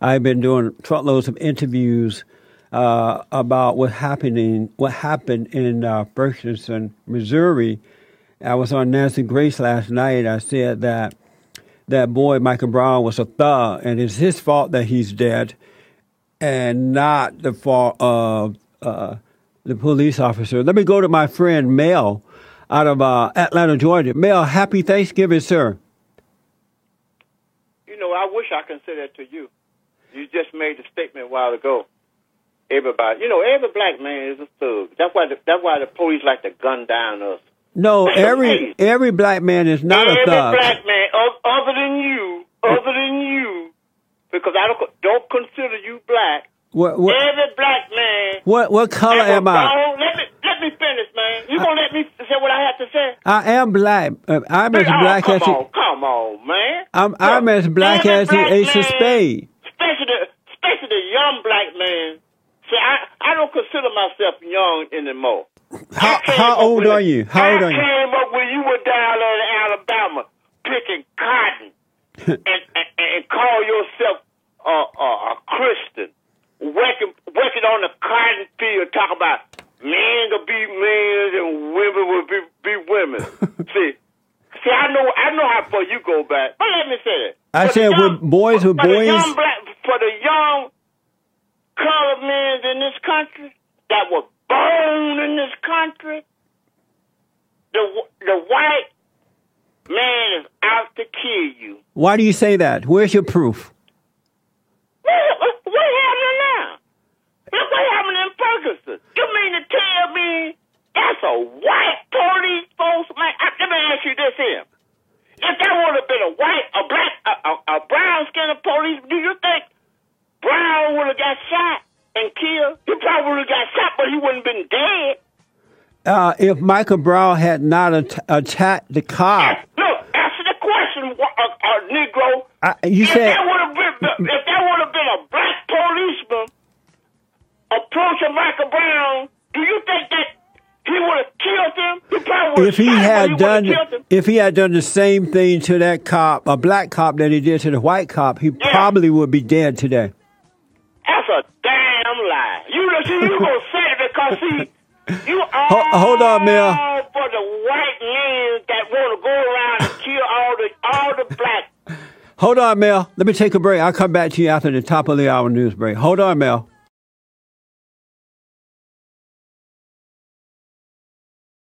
I've been doing truckloads of interviews about what happened in Ferguson, Missouri. I was on Nancy Grace last night. I said that boy Michael Brown was a thug, and it's his fault that he's dead, and not the fault of the police officer. Let me go to my friend Mel out of Atlanta, Georgia. Mel, happy Thanksgiving, sir. You know, I wish I could say that to you. You just made the statement a while ago. Everybody, you know, every black man is a thug. That's why the police like to gun down us. No, every black man is not a thug. Every black man, other than you, because I don't consider you black. What? Every black man. What color am I? Let me finish, man. You gonna let me say what I have to say? I am black. I'm as black as you. Come on, man. I'm as black as the Ace of Spades. Especially the young black man. See, I don't consider myself young anymore. How old are you? I came up when you were down in Alabama picking cotton and call yourself a Christian. Working on the cotton field, talking about men will be men and women will be women. See, I know how far you go back. But let me say that. For the young colored men in this country that were born in this country, the white man is out to kill you. Why do you say that? Where's your proof? What happened now? Look what happened in Ferguson. You mean to tell me that's a white police force? Man, let me ask you this here. If that would have been a brown-skinned police, do you think Brown would have got shot and killed? He probably would have got shot, but he wouldn't have been dead. If Michael Brown had not attacked the cop. Look, answer the question, Negro. If there would have been a black policeman approaching Michael Brown, do you think that he would have killed him? He probably would have killed him. If he had done the same thing to that cop, a black cop, that he did to the white cop, he probably would be dead today. That's a damn lie. You gonna say it because you are hold on, Mel. For the white men that want to go around and kill all the black. Hold on, Mel. Let me take a break. I'll come back to you after the top of the hour news break. Hold on, Mel.